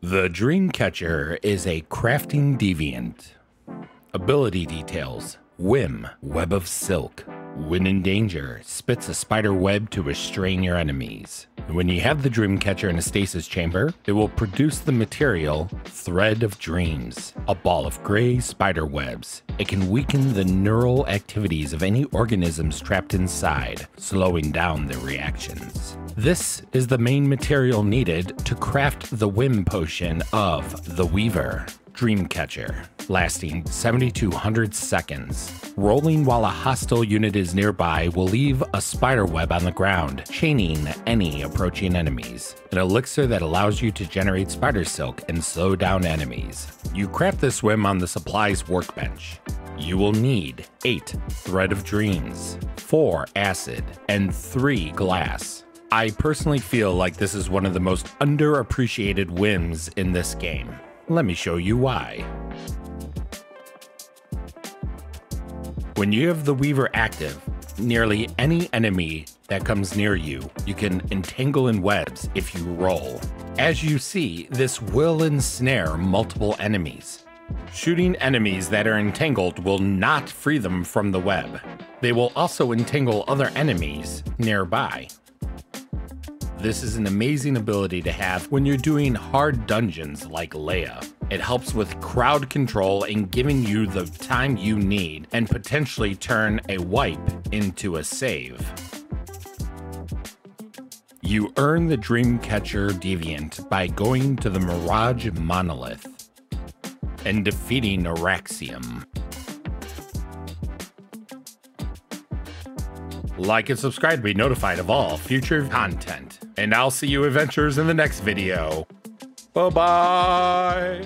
The Dreamcatcher is a crafting deviant. Ability details: Whim, Web of Silk. When in danger, spits a spider web to restrain your enemies. When you have the Dreamcatcher in a stasis chamber, it will produce the material Thread of Dreams, a ball of gray spider webs. It can weaken the neural activities of any organisms trapped inside, slowing down their reactions. This is the main material needed to craft the Whim Potion of the Weaver Dreamcatcher, lasting 7,200 seconds. Rolling while a hostile unit is nearby will leave a spider web on the ground, chaining any approaching enemies. An elixir that allows you to generate spider silk and slow down enemies. You craft this whim on the supplies workbench. You will need 8 Thread of Dreams, 4 acid, and 3 glass. I personally feel like this is one of the most underappreciated whims in this game. Let me show you why. When you have the Weaver active, nearly any enemy that comes near you, you can entangle in webs if you roll. As you see, this will ensnare multiple enemies. Shooting enemies that are entangled will not free them from the web. They will also entangle other enemies nearby. This is an amazing ability to have when you're doing hard dungeons like Leia. It helps with crowd control and giving you the time you need and potentially turn a wipe into a save. You earn the Dreamcatcher Deviant by going to the Mirage Monolith and defeating Araxium. Like and subscribe to be notified of all future content. And I'll see you adventurers in the next video. Bye-bye.